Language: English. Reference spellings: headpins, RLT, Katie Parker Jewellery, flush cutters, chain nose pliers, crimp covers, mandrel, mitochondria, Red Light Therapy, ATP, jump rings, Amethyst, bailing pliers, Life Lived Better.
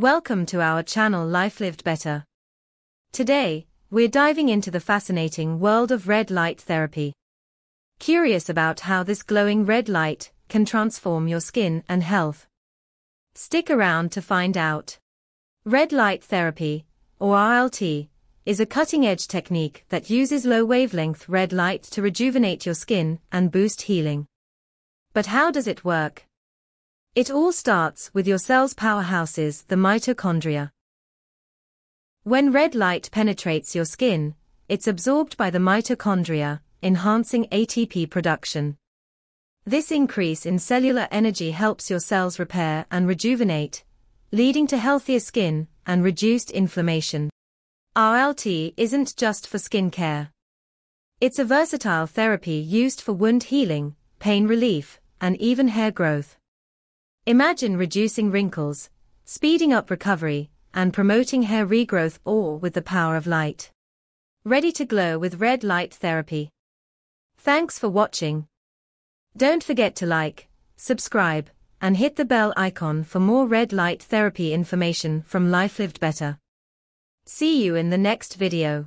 Welcome to our channel Life Lived Better. Today, we're diving into the fascinating world of red light therapy. Curious about how this glowing red light can transform your skin and health? Stick around to find out. Red light therapy, or RLT, is a cutting-edge technique that uses low-wavelength red light to rejuvenate your skin and boost healing. But how does it work? It all starts with your cell's powerhouses, the mitochondria. When red light penetrates your skin, it's absorbed by the mitochondria, enhancing ATP production. This increase in cellular energy helps your cells repair and rejuvenate, leading to healthier skin and reduced inflammation. RLT isn't just for skincare. It's a versatile therapy used for wound healing, pain relief, and even hair growth. Imagine reducing wrinkles, speeding up recovery, and promoting hair regrowth all with the power of light. Ready to glow with red light therapy. Thanks for watching. Don't forget to like, subscribe, and hit the bell icon for more red light therapy information from Life Lived Better. See you in the next video.